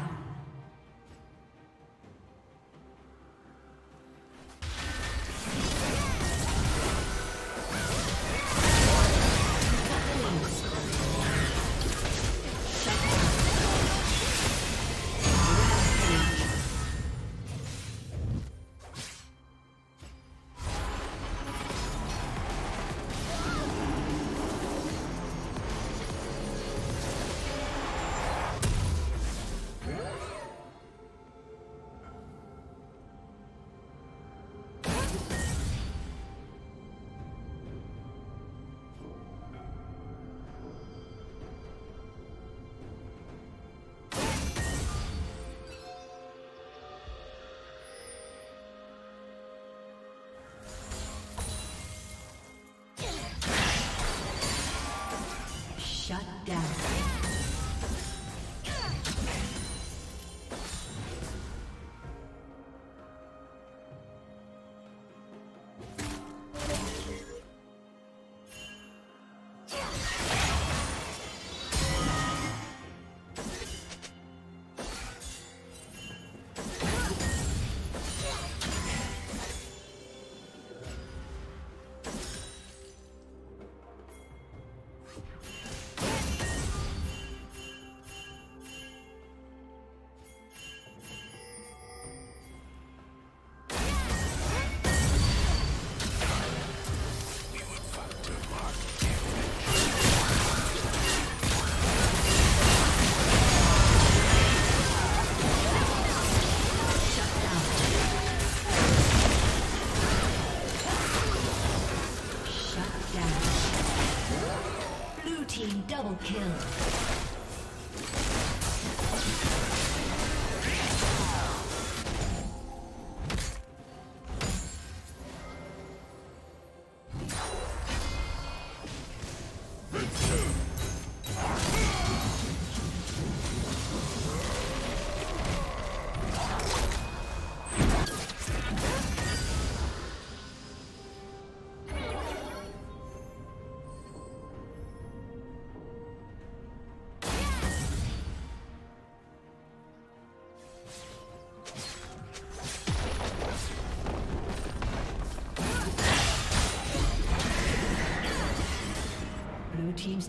down. Shut down. Team's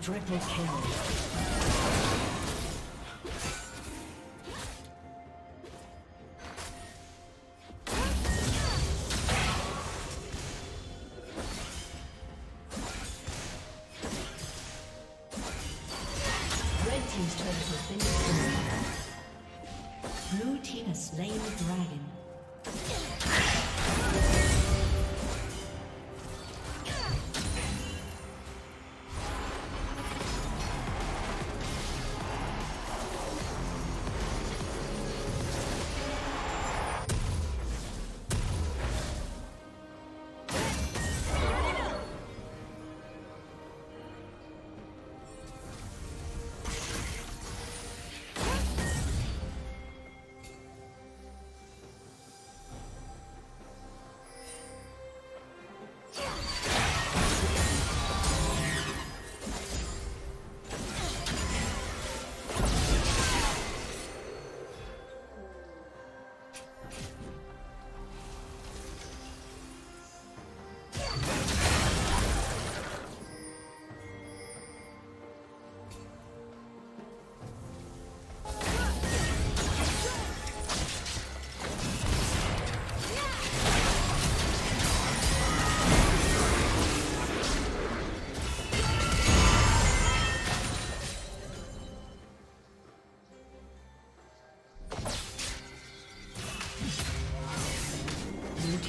Triple kill.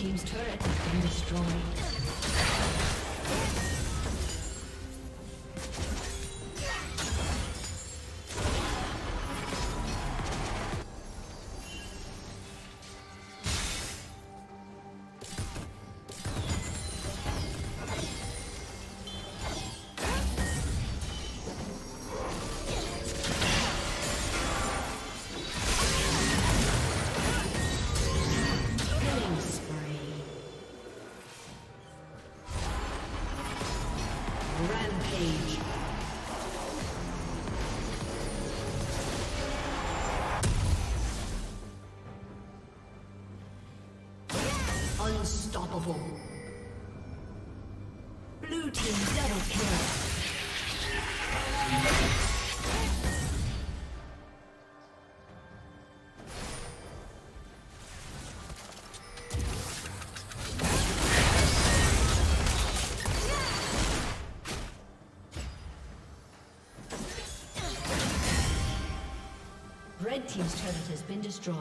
team's turret has been destroyed. Unstoppable. Blue team double kill. Red team's turret has been destroyed.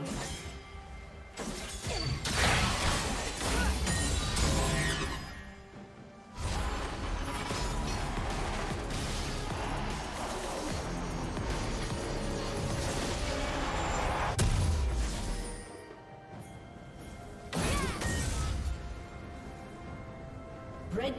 Red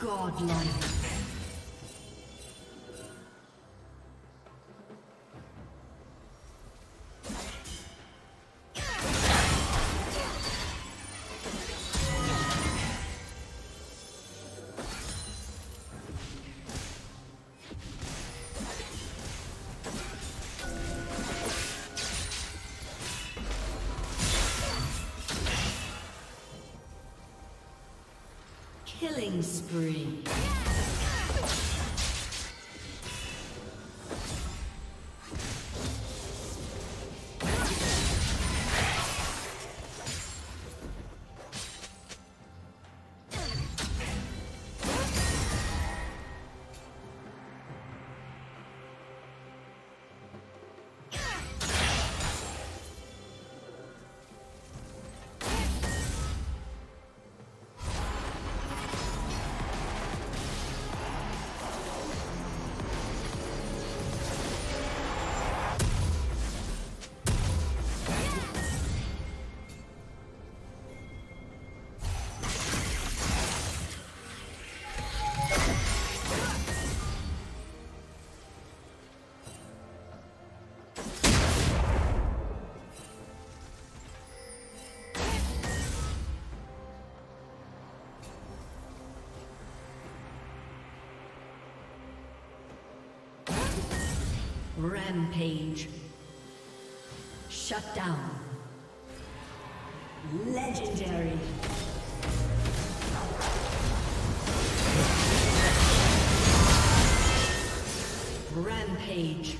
Godlike. Killing spree. Rampage. Shut down. Legendary. Rampage.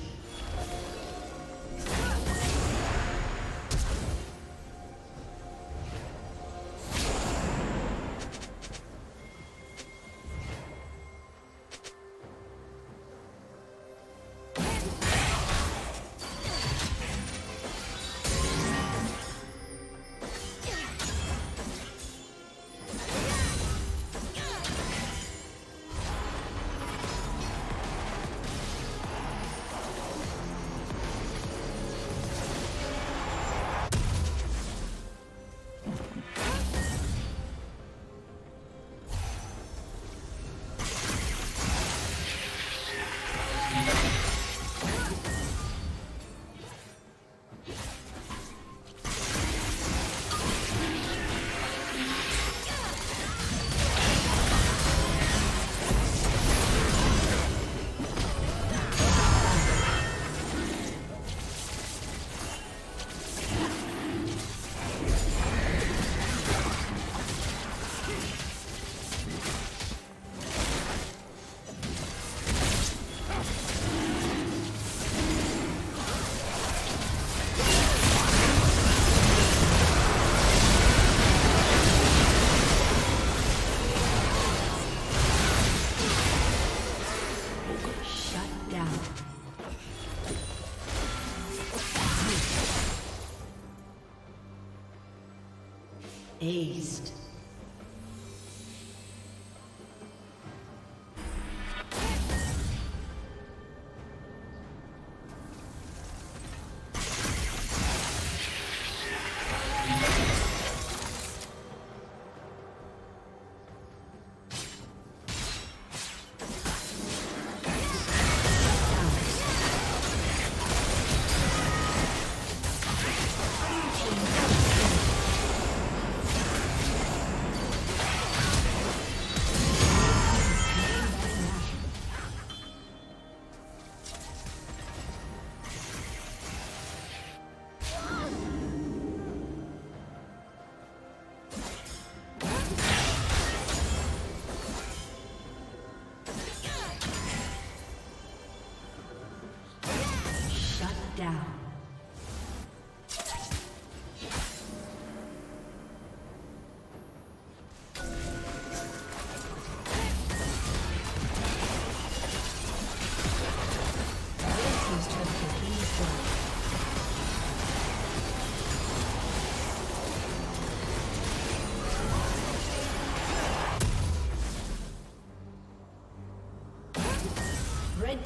Aced. Red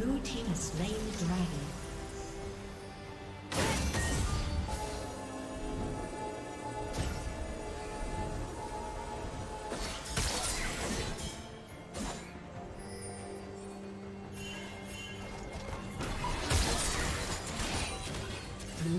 Blue team has slain the dragon. Blue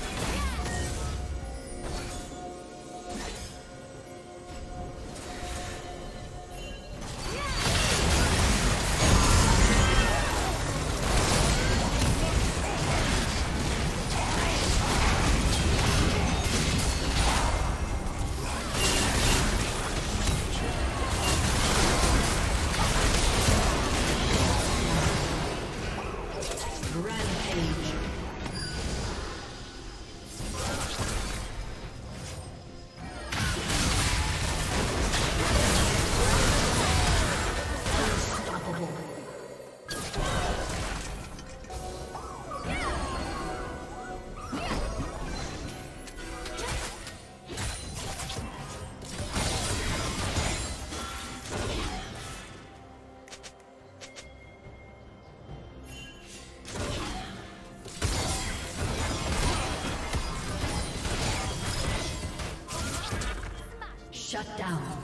Shut down.